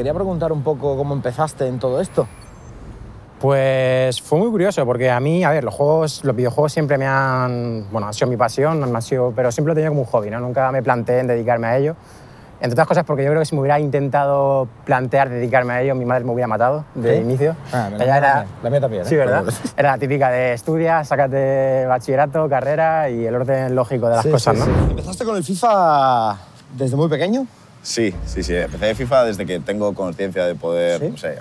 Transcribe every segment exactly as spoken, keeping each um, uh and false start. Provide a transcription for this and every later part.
quería preguntar un poco cómo empezaste en todo esto. Pues fue muy curioso, porque a mí, a ver, los juegos, los videojuegos siempre me han, bueno, han sido mi pasión, han sido, pero siempre lo he tenido como un hobby, ¿no? Nunca me planteé en dedicarme a ello. Entre otras cosas porque yo creo que si me hubiera intentado plantear dedicarme a ello, mi madre me hubiera matado de ¿Sí? inicio. Ah, la, mía era, también. la mía también. ¿eh? Sí, ¿verdad? Era la típica de estudia, sácate bachillerato, carrera y el orden lógico de las sí, cosas, sí, ¿no? Sí. ¿Empezaste con el FIFA desde muy pequeño? Sí, sí, sí. Empecé FIFA desde que tengo conciencia de poder, ¿Sí? no sé,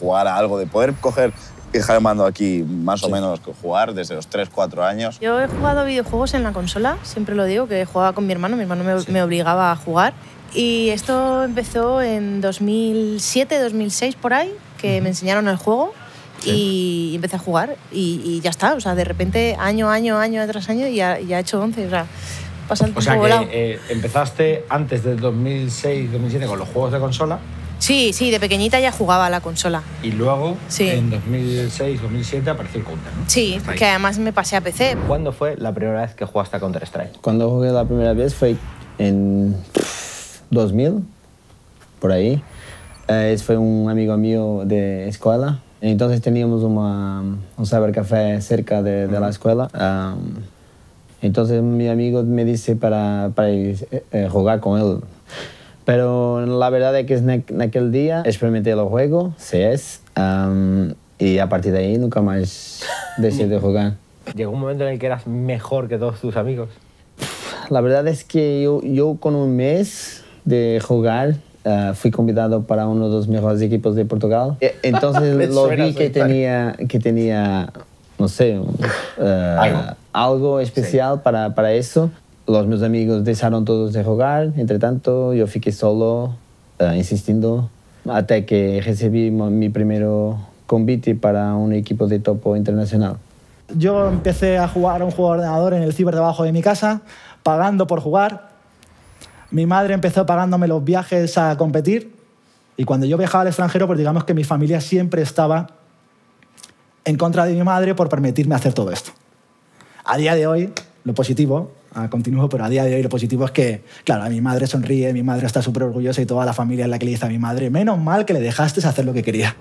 jugar a algo, de poder coger y dejar el mando aquí, más sí. o menos, jugar desde los tres, cuatro años. Yo he jugado videojuegos en la consola, siempre lo digo, que jugaba con mi hermano, mi hermano me, sí. me obligaba a jugar. Y esto empezó en dos mil siete, dos mil seis, por ahí, que uh-huh. me enseñaron el juego sí. y empecé a jugar y, y ya está. O sea, de repente, año, año, año tras año, ya, ya he hecho once. O sea, pasa el tiempo volado. O sea, que eh, empezaste antes del dos mil seis, dos mil siete con los juegos de consola. Sí, sí, de pequeñita ya jugaba a la consola. Y luego, sí. en dos mil seis, dos mil siete, apareció el Counter, ¿no? Sí, que además me pasé a P C. ¿Cuándo fue la primera vez que jugaste a Counter-Strike? Cuando jugué la primera vez fue en dos mil, por ahí. Eh, fue un amigo mío de escuela. Entonces teníamos una, un cybercafé cerca de, de uh-huh. la escuela. Um, entonces mi amigo me dice para, para ir, eh, jugar con él. Pero la verdad es que en aquel día experimenté el juego, C S, um, y a partir de ahí nunca más dejé de jugar. ¿Llegó un momento en el que eras mejor que todos tus amigos? La verdad es que yo, yo con un mes de jugar, uh, fui convidado para uno de los mejores equipos de Portugal. Entonces lo vi que tenía, que tenía, no sé, uh, algo. algo especial sí. para, para eso. Los meus amigos dejaron todos de jugar, entre tanto yo fiqué solo, uh, insistiendo, hasta que recibí mi primer convite para un equipo de topo internacional. Yo empecé a jugar a un juego de ordenador en el ciber debajo de mi casa, pagando por jugar. Mi madre empezó pagándome los viajes a competir y cuando yo viajaba al extranjero, pues digamos que mi familia siempre estaba en contra de mi madre por permitirme hacer todo esto. A día de hoy, lo positivo, continúo, pero a día de hoy lo positivo es que, claro, a mi madre sonríe, mi madre está súper orgullosa y toda la familia es la que le dice a mi madre, menos mal que le dejaste hacer lo que quería.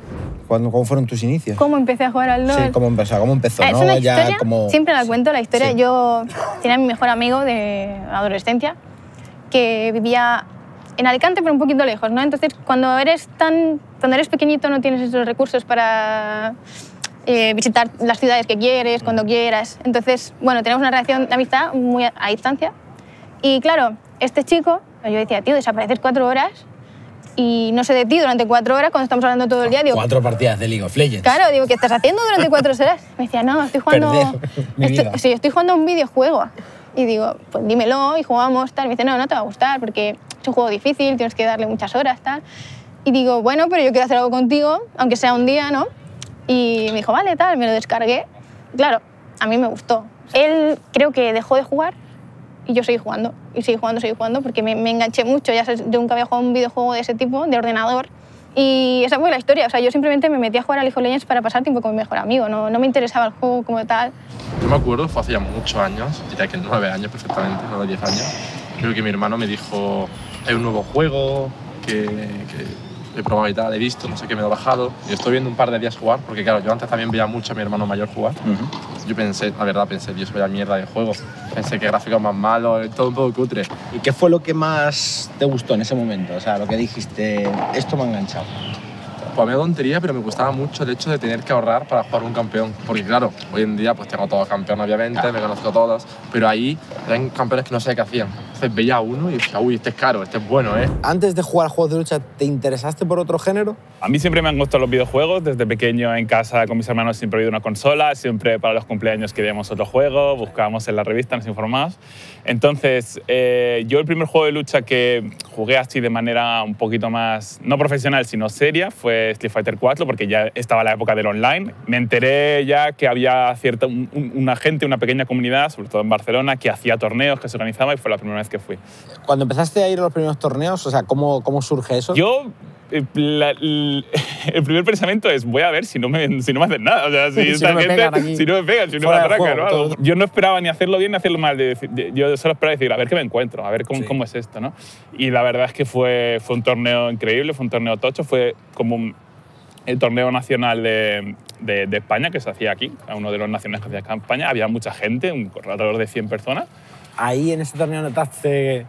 ¿Cómo fueron tus inicios? ¿Cómo empecé a jugar al LoL? Sí, ¿cómo empezó? ¿Cómo empezó? ¿Es ¿no? una historia? Ya, como... Siempre la cuento, la historia. Sí. Yo tenía a mi mejor amigo de adolescencia, que vivía en Alicante, pero un poquito lejos, ¿no? Entonces, cuando eres, tan, cuando eres pequeñito no tienes esos recursos para eh, visitar las ciudades que quieres, cuando quieras. Entonces, bueno, tenemos una relación de amistad muy a, a distancia. Y claro, este chico, yo decía, tío, desapareces cuatro horas y no sé de ti durante cuatro horas cuando estamos hablando todo el día. Digo, cuatro partidas de League of Legends. Claro, digo, ¿qué estás haciendo durante cuatro horas? Me decía, no, estoy jugando... Estoy, sí, estoy jugando un videojuego. Y digo, pues dímelo y jugamos, tal. Me dice, no, no te va a gustar porque es un juego difícil, tienes que darle muchas horas, tal. Y digo, bueno, pero yo quiero hacer algo contigo, aunque sea un día, ¿no? Y me dijo, vale, tal, me lo descargué. Claro, a mí me gustó. Él creo que dejó de jugar y yo seguí jugando. Y seguí jugando, seguí jugando porque me, me enganché mucho. Ya sabes, yo nunca había jugado un videojuego de ese tipo, de ordenador. Y esa fue la historia. O sea, yo simplemente me metí a jugar a League of Legends para pasar tiempo con mi mejor amigo. No, no me interesaba el juego como tal. Yo me acuerdo, fue hace ya muchos años, diría que nueve años perfectamente, nueve o diez años. Creo que mi hermano me dijo, hay un nuevo juego que, que he probado y tal, he visto, no sé qué, me lo he bajado. Y estoy viendo un par de días jugar, porque claro, yo antes también veía mucho a mi hermano mayor jugar. Uh-huh. Yo pensé, la verdad, pensé, Dios, vaya mierda de juego. Pensé que gráficos más malos, todo un poco cutre. ¿Y qué fue lo que más te gustó en ese momento? O sea, lo que dijiste, esto me ha enganchado. Pues me da tontería, pero me gustaba mucho el hecho de tener que ahorrar para jugar un campeón. Porque claro, hoy en día pues tengo todos campeones, obviamente, claro. me conozco todos, pero ahí eran campeones que no sé qué hacían. Entonces veía a uno y decía, uy, este es caro, este es bueno, ¿eh? Antes de jugar juegos de lucha, ¿te interesaste por otro género? A mí siempre me han gustado los videojuegos. Desde pequeño en casa con mis hermanos siempre había una consola, siempre para los cumpleaños queríamos otro juego, buscábamos en la revista, nos informábamos. Entonces, eh, yo el primer juego de lucha que jugué así de manera un poquito más, no profesional, sino seria, fue Street Fighter cuatro, porque ya estaba la época del online. Me enteré ya que había cierta, un, un, una gente, una pequeña comunidad, sobre todo en Barcelona, que hacía torneos, que se organizaba y fue la primera vez que fui. Cuando empezaste a ir a los primeros torneos, o sea, ¿cómo, cómo surge eso? Yo La, la, el primer pensamiento es voy a ver si no me, si no me hacen nada, o sea, si, si, esta no gente, si no me pegan, si no me atracan o algo. Yo no esperaba ni hacerlo bien ni hacerlo mal, de, de, yo solo esperaba decir a ver qué me encuentro, a ver cómo, sí. cómo es esto, ¿no? Y la verdad es que fue, fue un torneo increíble, fue un torneo tocho, fue como un, el torneo nacional de, de, de España que se hacía aquí, uno de los nacionales que se hacía acá en España, había mucha gente, un, alrededor de cien personas. Ahí en ese torneo notaste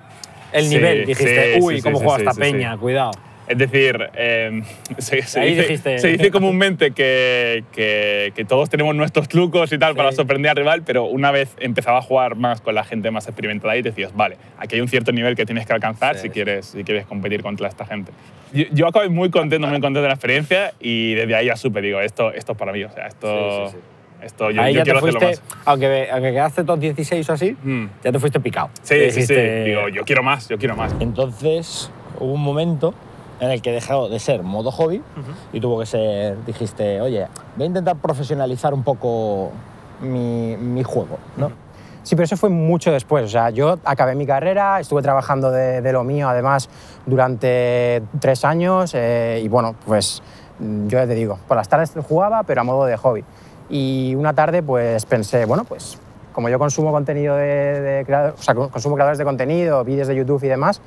el nivel, sí, dijiste, sí, uy, sí, cómo sí, juega sí, esta sí, peña, sí. cuidado. Es decir, eh, se, se, dice, se dice comúnmente que, que, que todos tenemos nuestros trucos y tal sí. para sorprender al rival, pero una vez empezaba a jugar más con la gente más experimentada y decías, vale, aquí hay un cierto nivel que tienes que alcanzar sí, si, sí. Quieres, si quieres competir contra esta gente. Yo, yo acabé muy contento, muy contento de la experiencia y desde ahí ya supe, digo, esto, esto es para mí, o sea, esto… Sí, sí, sí. Esto, yo, ahí yo ya quiero te fuiste, hacerlo más. Aunque, aunque quedaste top dieciséis o así, mm. ya te fuiste picado. Sí, dijiste, sí, sí. Digo, yo quiero más, yo quiero más. Entonces, hubo un momento en el que dejó de ser modo hobby uh-huh. y tuvo que ser, dijiste, oye, voy a intentar profesionalizar un poco mi, mi juego, ¿no? Uh-huh. Sí, pero eso fue mucho después. O sea, yo acabé mi carrera, estuve trabajando de, de lo mío, además, durante tres años eh, y, bueno, pues, yo ya te digo, por las tardes jugaba, pero a modo de hobby. Y una tarde pues pensé, bueno, pues como yo consumo contenido de, de creador, o sea, consumo creadores de contenido, vídeos de YouTube y demás,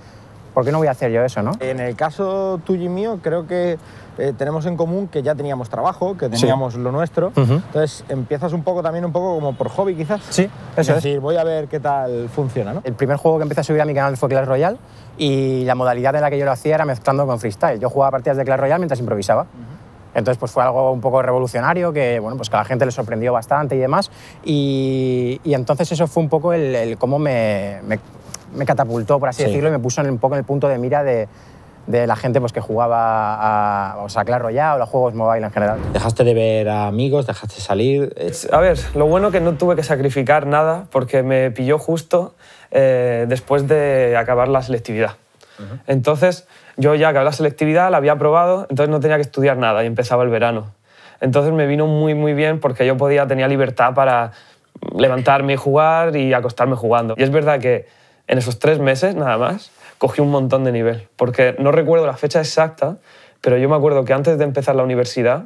¿por qué no voy a hacer yo eso, no? En el caso tuyo y mío, creo que eh, tenemos en común que ya teníamos trabajo, que teníamos sí. lo nuestro. Uh-huh. Entonces empiezas un poco también un poco como por hobby, quizás. Sí, eso es. Es decir, voy a ver qué tal funciona, ¿no? El primer juego que empecé a subir a mi canal fue Clash Royale y la modalidad en la que yo lo hacía era mezclando con freestyle. Yo jugaba partidas de Clash Royale mientras improvisaba. Uh-huh. Entonces, pues fue algo un poco revolucionario que, bueno, pues que a la gente le sorprendió bastante y demás. Y, y entonces eso fue un poco el, el cómo me, me, me catapultó, por así sí. decirlo, y me puso en, un poco en el punto de mira de, de la gente pues, que jugaba a, o sea, a Clash Royale o a juegos mobile en general. Dejaste de ver a amigos, dejaste salir… A ver, lo bueno que no tuve que sacrificar nada porque me pilló justo eh, después de acabar la selectividad. Uh-huh. Entonces… Yo ya acabé la selectividad, la había probado, entonces no tenía que estudiar nada y empezaba el verano. Entonces me vino muy, muy bien porque yo podía, tenía libertad para levantarme y jugar y acostarme jugando. Y es verdad que en esos tres meses, nada más, cogí un montón de nivel. Porque no recuerdo la fecha exacta, pero yo me acuerdo que antes de empezar la universidad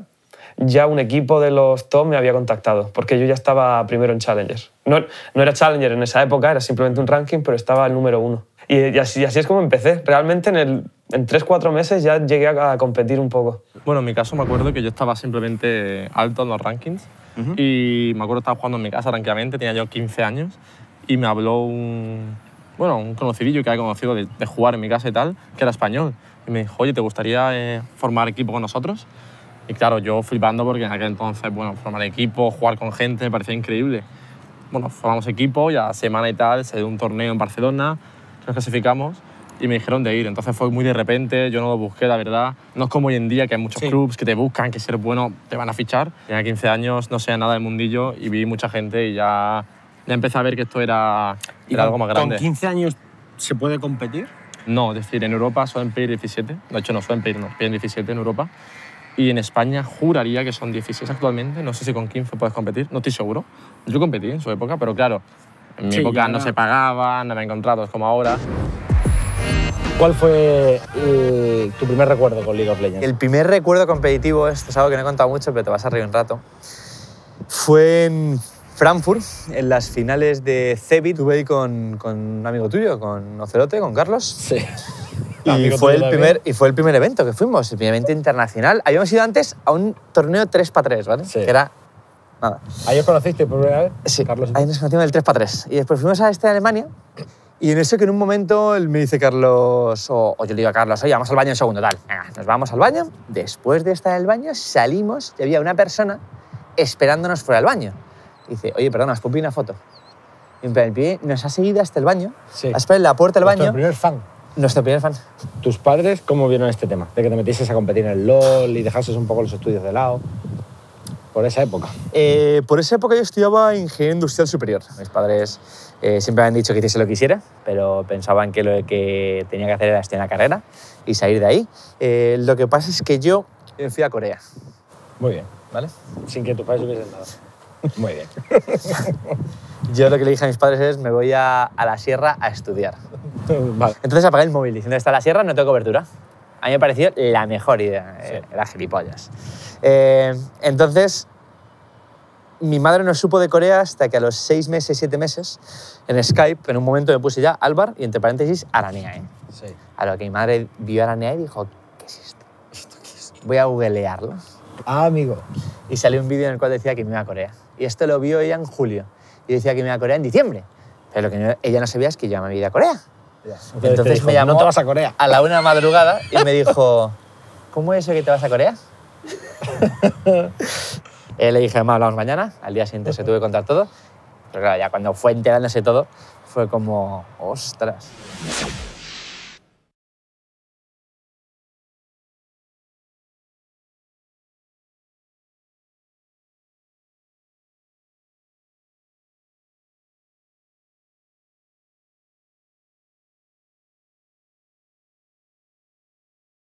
ya un equipo de los top me había contactado porque yo ya estaba primero en Challenger. No, no era Challenger en esa época, era simplemente un ranking, pero estaba el número uno. Y así, y así es como empecé. Realmente en el... En tres cuatro meses ya llegué a competir un poco. Bueno, en mi caso me acuerdo que yo estaba simplemente alto en los rankings uh-huh. y me acuerdo que estaba jugando en mi casa tranquilamente, tenía yo quince años y me habló un, bueno, un conocidillo que había conocido de, de jugar en mi casa y tal, que era español. Y me dijo, oye, ¿te gustaría eh, formar equipo con nosotros? Y claro, yo flipando porque en aquel entonces, bueno, formar equipo, jugar con gente, me parecía increíble. Bueno, formamos equipo, ya semana y tal, se dio un torneo en Barcelona, nos clasificamos. Y me dijeron de ir, entonces fue muy de repente, yo no lo busqué, la verdad. No es como hoy en día que hay muchos sí. clubs que te buscan, que si eres bueno te van a fichar. Tenía quince años, no sé nada del mundillo y vi mucha gente y ya, ya empecé a ver que esto era, era algo más grande. ¿Con quince años se puede competir? No, es decir, en Europa suelen pedir diecisiete, de hecho no suelen pedir, no, piden diecisiete en Europa. Y en España juraría que son dieciséis actualmente, no sé si con quince puedes competir, no estoy seguro. Yo competí en su época, pero claro, en mi sí, época no era. Se pagaban, no había contratos como ahora. ¿Cuál fue el, tu primer recuerdo con League of Legends? El primer recuerdo competitivo, esto es algo que no he contado mucho, pero te vas a reír un rato, fue en Frankfurt, en las finales de Cebit. Estuve ahí con, con un amigo tuyo, con Ocelote, con Carlos. Sí. Y fue, el primer, y fue el primer evento que fuimos, el primer evento internacional. Habíamos ido antes a un torneo tres por tres, ¿vale? Sí. Que era nada. ¿Ahí os conociste por primera vez? Sí, Carlos, ahí nos conocimos en el tres por tres. Y después fuimos a este de Alemania. Y en eso que en un momento él me dice Carlos, o, o yo le digo a Carlos, oye, vamos al baño un segundo, tal. Venga, nos vamos al baño. Después de estar en el baño salimos y había una persona esperándonos fuera del baño. Y dice, oye, perdona, ¿os puedo pedir una foto? Y el pie nos ha seguido hasta el baño, sí. hasta en la puerta del baño. Nuestro primer fan. Nuestro primer fan. ¿Tus padres cómo vieron este tema? De que te metieses a competir en el LoL y dejases un poco los estudios de lado. ¿Por esa época? Eh, por esa época yo estudiaba Ingeniería Industrial Superior. Mis padres eh, siempre me han dicho que hiciese lo que quisiera, pero pensaban que lo que tenía que hacer era estudiar la carrera y salir de ahí. Eh, lo que pasa es que yo fui a Corea. Muy bien. ¿Vale? Sin que tus padres hubiesen nada. Muy bien. Yo lo que le dije a mis padres es me voy a, a la sierra a estudiar. Vale. Entonces apagué el móvil diciendo, está la sierra, no tengo cobertura. a mí me pareció la mejor idea, sí. eh, era gilipollas. Eh, entonces, mi madre no supo de Corea hasta que a los seis meses, siete meses, en Skype, en un momento me puse ya Álvar y entre paréntesis Araneae. Sí. A lo que mi madre vio Araneae y dijo, ¿qué es esto? ¿Esto qué es? Voy a googlearlo. Ah, amigo. Y salió un vídeo en el cual decía que me iba a Corea. Y esto lo vio ella en julio. Y decía que me iba a Corea en diciembre. Pero lo que ella no sabía es que yo me iba a Corea. Ya. Entonces, Entonces dijo, me llamó, no te vas a Corea. A la una de la madrugada y me dijo, ¿cómo es eso que te vas a Corea? eh, le dije, además, hablamos mañana. Al día siguiente se tuve que contar todo. Pero claro, ya cuando fue enterándose todo, fue como, ostras.